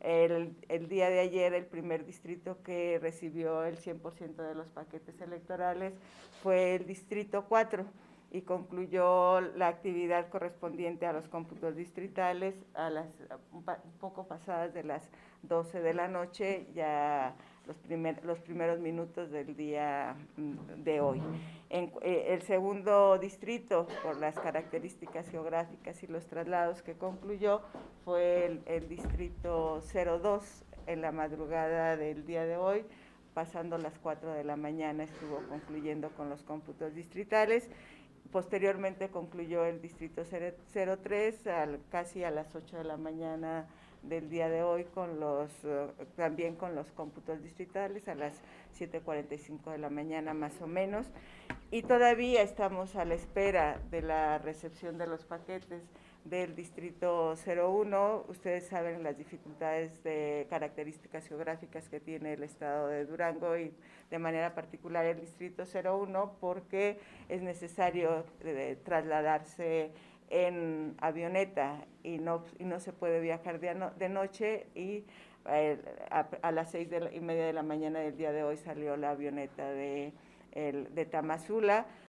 El día de ayer, el primer distrito que recibió el 100% de los paquetes electorales fue el distrito 4 y concluyó la actividad correspondiente a los cómputos distritales a las un poco pasadas de las 12 de la noche, ya los primeros minutos del día de hoy. El segundo distrito, por las características geográficas y los traslados que concluyó, fue el distrito 02. En la madrugada del día de hoy, pasando las 4 de la mañana, estuvo concluyendo con los cómputos distritales. Posteriormente concluyó el distrito 03, casi a las 8 de la mañana del día de hoy, también con los cómputos distritales, a las 7:45 de la mañana más o menos. Y todavía estamos a la espera de la recepción de los paquetes del distrito 01. Ustedes saben las dificultades de características geográficas que tiene el estado de Durango y de manera particular el distrito 01, porque es necesario trasladarse en avioneta y no se puede viajar de noche, y a las 6:30 de la mañana del día de hoy salió la avioneta de Tamazula.